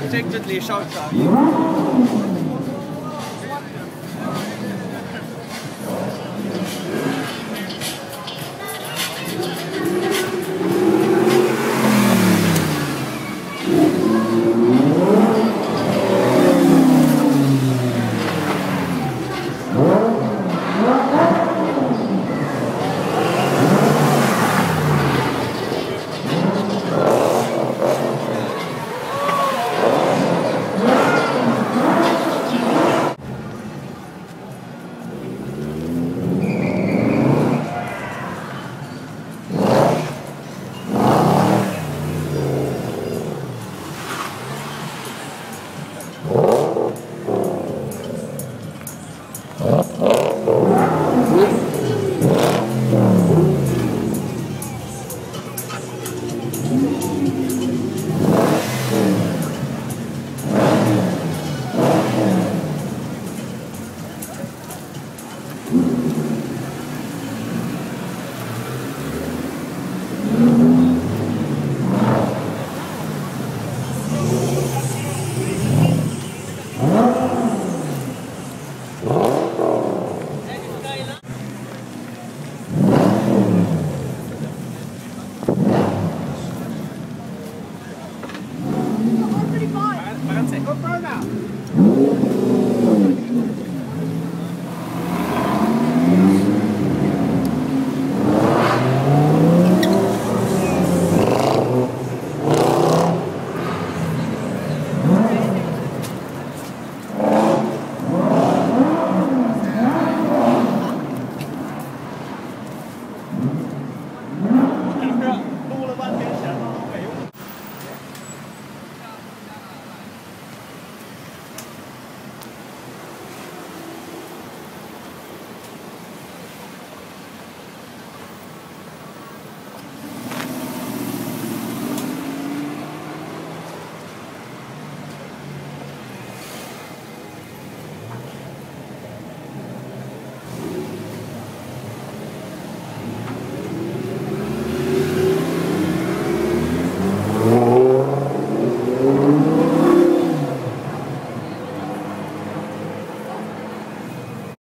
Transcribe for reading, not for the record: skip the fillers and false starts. look, take the leash out.